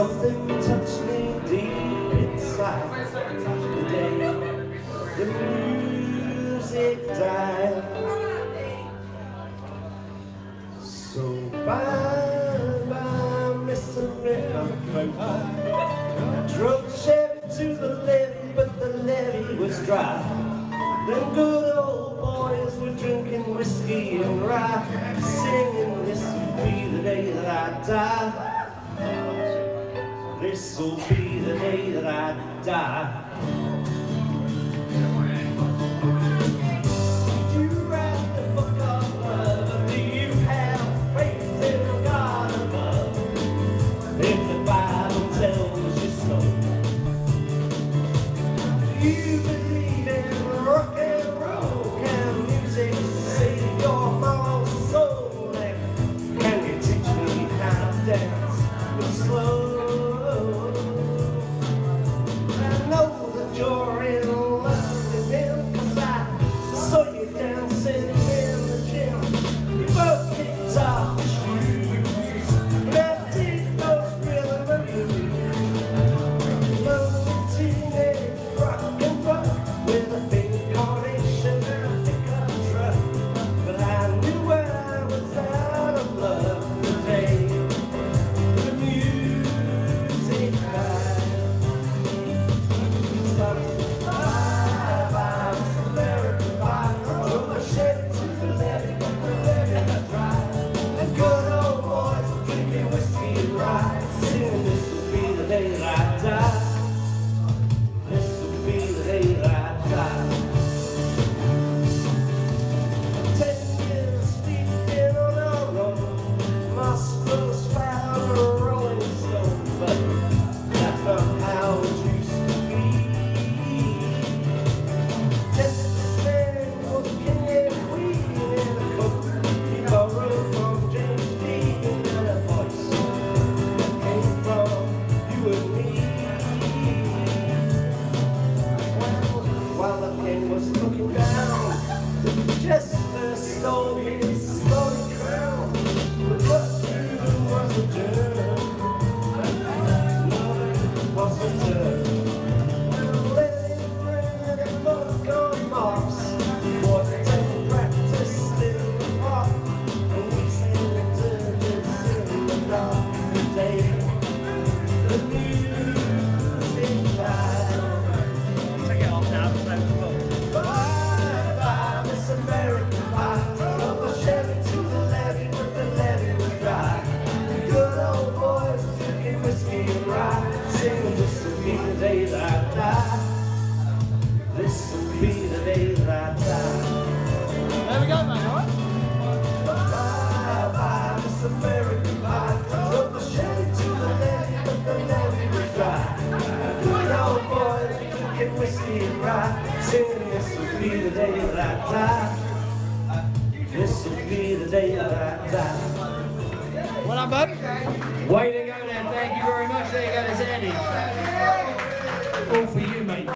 Something touched me deep inside the day the music died. So bye-bye, Miss American Pie. Drove Chevy to the levee, but the levee was dry. Them good old boys were drinking whiskey and rye, singing, "This will be the day that I die. This'll be the day that I die." You wrap the fuck up, brother. Do you have faith in the God above, if the Bible tells you so? Do you believe in rock and roll? Can music save your moral soul? And can you teach me how to dance with slow? This will be the day that I die. This will be the day that I die. What up, bud? Way to go, then. Thank you very much. There you go, that's Andy. All for you, mate.